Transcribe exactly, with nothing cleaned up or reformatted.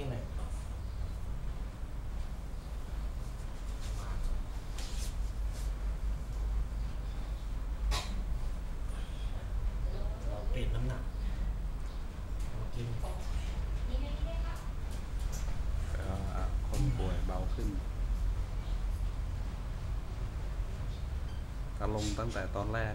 ที่หนึ่งเราเปลี่ยนน้ำหนักเรากินคนป่วยเบาขึ้นอารมณ์ตั้งแต่ตอนแรก